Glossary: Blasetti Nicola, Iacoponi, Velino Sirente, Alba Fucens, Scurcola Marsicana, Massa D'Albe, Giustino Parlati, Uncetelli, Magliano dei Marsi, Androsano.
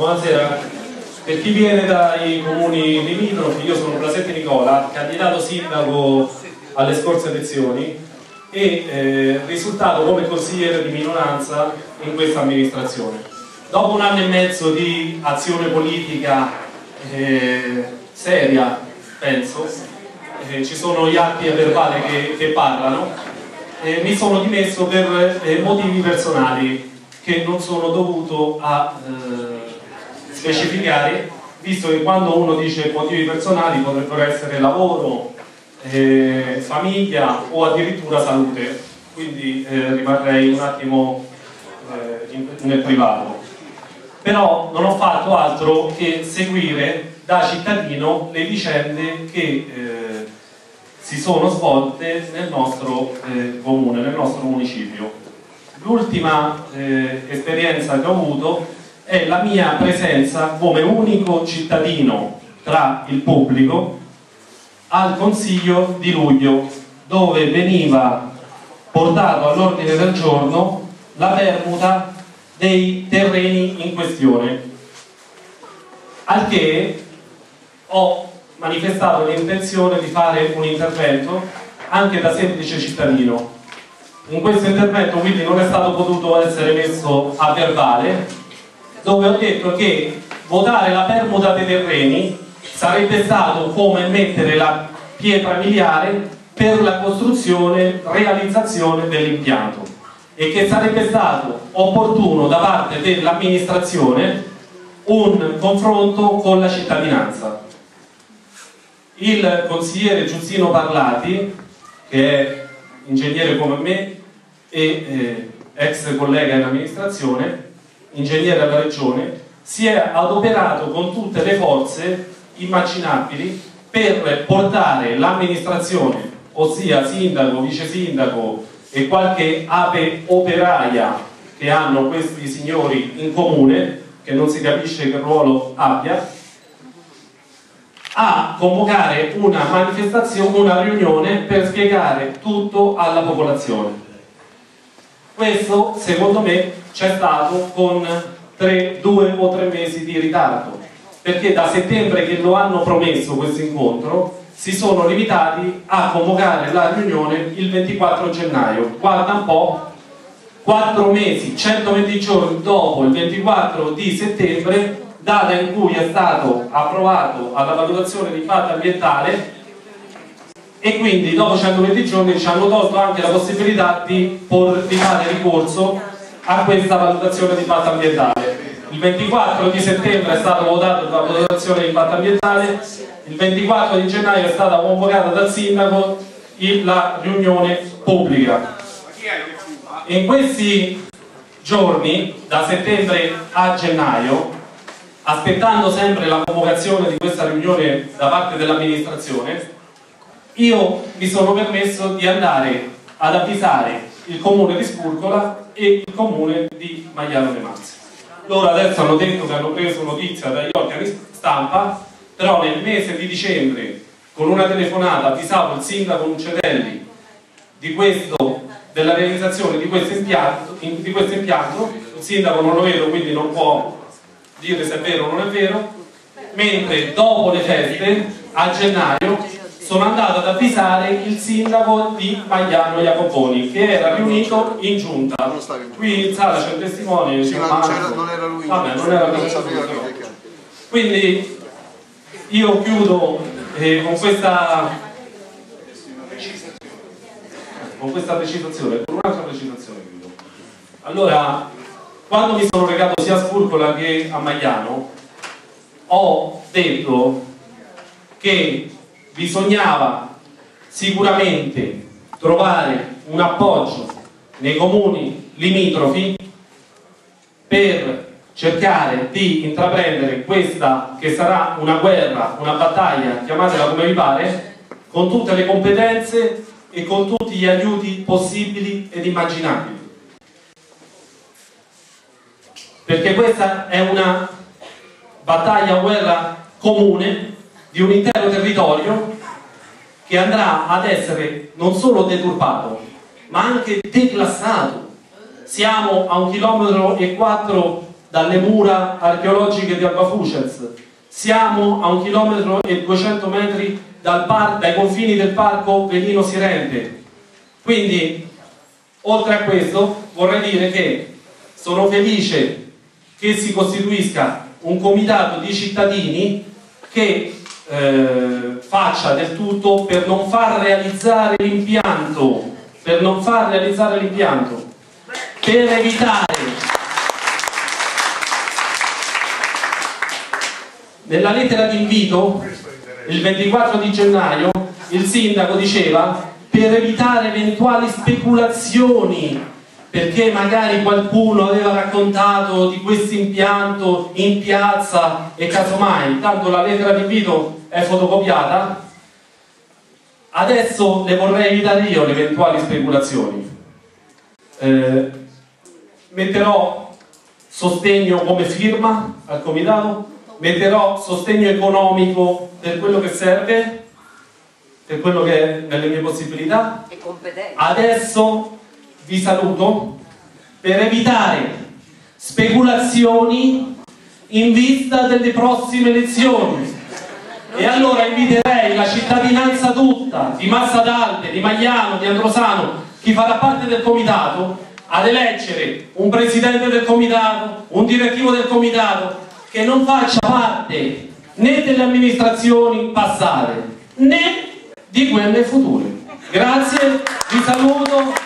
Buonasera. Per chi viene dai comuni limitrofi, io sono Blasetti Nicola, candidato sindaco alle scorse elezioni e risultato come consigliere di minoranza in questa amministrazione. Dopo un anno e mezzo di azione politica seria, penso, ci sono gli atti a verbale che parlano. Mi sono dimesso per motivi personali che non sono dovuto a specificare, visto che quando uno dice motivi personali potrebbero essere lavoro, famiglia o addirittura salute, quindi rimarrei un attimo nel privato. Però non ho fatto altro che seguire da cittadino le vicende che si sono svolte nel nostro comune, nel nostro municipio. L'ultima esperienza che ho avuto è la mia presenza come unico cittadino tra il pubblico al Consiglio di luglio, dove veniva portato all'ordine del giorno la permuta dei terreni in questione, al che ho manifestato l'intenzione di fare un intervento anche da semplice cittadino. In questo intervento quindi non è stato potuto essere messo a verbale, dove ho detto che votare la permuta dei terreni sarebbe stato come mettere la pietra miliare per la costruzione, realizzazione dell'impianto, e che sarebbe stato opportuno da parte dell'amministrazione un confronto con la cittadinanza. Il consigliere Giustino Parlati, che è ingegnere come me e ex collega in amministrazione, ingegnere alla regione, si è adoperato con tutte le forze immaginabili per portare l'amministrazione, ossia sindaco, vice sindaco e qualche ape operaia che hanno questi signori in comune, che non si capisce che ruolo abbia, a convocare una manifestazione, una riunione per spiegare tutto alla popolazione. Questo secondo me c'è stato con due o tre mesi di ritardo, perché da settembre che lo hanno promesso questo incontro si sono limitati a convocare la riunione il 24 gennaio. Guarda un po', 4 mesi, 120 giorni dopo il 24 di settembre, data in cui è stato approvato alla valutazione di impatto ambientale, e quindi dopo 120 giorni ci hanno tolto anche la possibilità di fare ricorso a questa valutazione di impatto ambientale. Il 24 di settembre è stata votata la valutazione di impatto ambientale, il 24 di gennaio è stata convocata dal sindaco la riunione pubblica. In questi giorni, da settembre a gennaio, aspettando sempre la convocazione di questa riunione da parte dell'amministrazione, io mi sono permesso di andare ad avvisare il comune di Scurcola e il comune di Magliano dei Marsi. Loro adesso hanno detto che hanno preso notizia dagli organi stampa, però nel mese di dicembre con una telefonata avvisavo il sindaco Uncetelli della realizzazione di questo impianto. Il sindaco non lo vedo, quindi non può dire se è vero o non è vero, mentre dopo le feste a gennaio sono andato ad avvisare il sindaco di Magliano Iacoponi, che era riunito in giunta. Qui in sala c'è il testimone, non era lui. Quindi io chiudo con questa precisazione, con un'altra precisazione chiudo. Allora, quando mi sono recato sia a Scurcola che a Magliano, ho detto che bisognava sicuramente trovare un appoggio nei comuni limitrofi per cercare di intraprendere questa che sarà una guerra, una battaglia, chiamatela come vi pare, con tutte le competenze e con tutti gli aiuti possibili ed immaginabili. Perché questa è una battaglia o guerra comune di un intero territorio che andrà ad essere non solo deturpato ma anche declassato. Siamo a 1,4 km dalle mura archeologiche di Alba Fucens. Siamo a 1,2 km dai confini del parco Velino Sirente. Quindi, oltre a questo, vorrei dire che sono felice che si costituisca un comitato di cittadini che faccia del tutto per non far realizzare l'impianto, per evitare. Nella lettera d'invito, il 24 di gennaio, il sindaco diceva per evitare eventuali speculazioni, perché magari qualcuno aveva raccontato di questo impianto in piazza e casomai, tanto la lettera d'invito è fotocopiata. Adesso le vorrei evitare io le eventuali speculazioni. Metterò sostegno come firma al comitato, metterò sostegno economico per quello che serve, per quello che è nelle mie possibilità. E competenza. Adesso vi saluto per evitare speculazioni in vista delle prossime elezioni e allora inviterei la cittadinanza tutta di Massa D'Albe, di Magliano, di Androsano, chi farà parte del comitato, ad eleggere un presidente del comitato, un direttivo del comitato che non faccia parte né delle amministrazioni passate né di quelle future. Grazie, vi saluto.